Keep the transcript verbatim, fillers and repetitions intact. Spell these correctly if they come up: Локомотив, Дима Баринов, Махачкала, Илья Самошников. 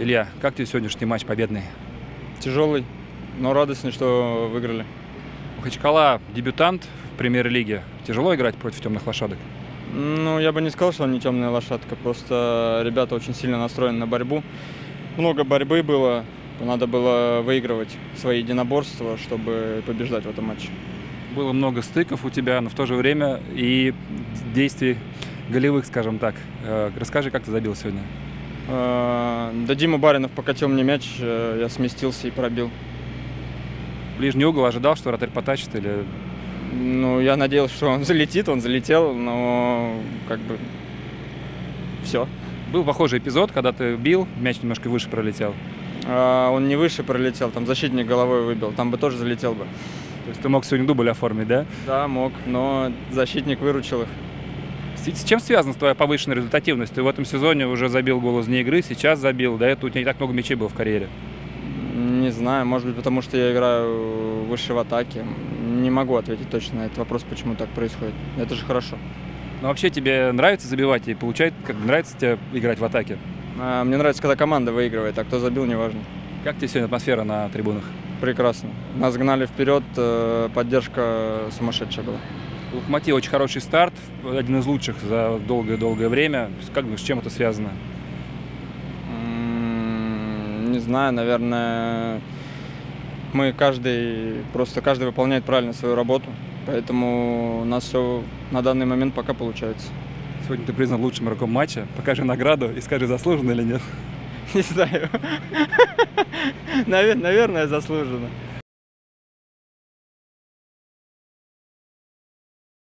Илья, как тебе сегодняшний матч победный? Тяжелый, но радостный, что выиграли. Махачкала дебютант в премьер-лиге. Тяжело играть против темных лошадок? Ну, я бы не сказал, что они темная лошадка. Просто ребята очень сильно настроены на борьбу. Много борьбы было. Надо было выигрывать свои единоборства, чтобы побеждать в этом матче. Было много стыков у тебя, но в то же время и действий голевых, скажем так. Расскажи, как ты забил сегодня? Да, Дима Баринов покатил мне мяч, я сместился и пробил. Ближний угол ожидал, что вратарь потащит или... Ну, я надеялся, что он залетит, он залетел, но как бы все. Был похожий эпизод, когда ты бил, мяч немножко выше пролетел. А, он не выше пролетел, там защитник головой выбил, там бы тоже залетел бы. То есть ты мог сегодня дубль оформить, да? Да, мог, но защитник выручил их. С чем связана твоя повышенная результативность? Ты в этом сезоне уже забил гол вне игры, сейчас забил, да? Это у тебя не так много мячей было в карьере. Не знаю, может быть, потому что я играю выше в атаке. Не могу ответить точно на этот вопрос, почему так происходит. Это же хорошо. Но вообще тебе нравится забивать и получать, как нравится тебе играть в атаке? А, мне нравится, когда команда выигрывает, а кто забил, неважно. Как тебе сегодня атмосфера на трибунах? Прекрасно. Нас гнали вперед, поддержка сумасшедшая была. У «Локомотива» очень хороший старт, один из лучших за долгое-долгое время. Как думаешь, с чем это связано? Не знаю, наверное, мы каждый, просто каждый выполняет правильно свою работу, поэтому у нас все на данный момент пока получается. Сегодня ты признан лучшим игроком матча. Покажи награду и скажи, заслуженно или нет. Не знаю. Наверное, заслуженно.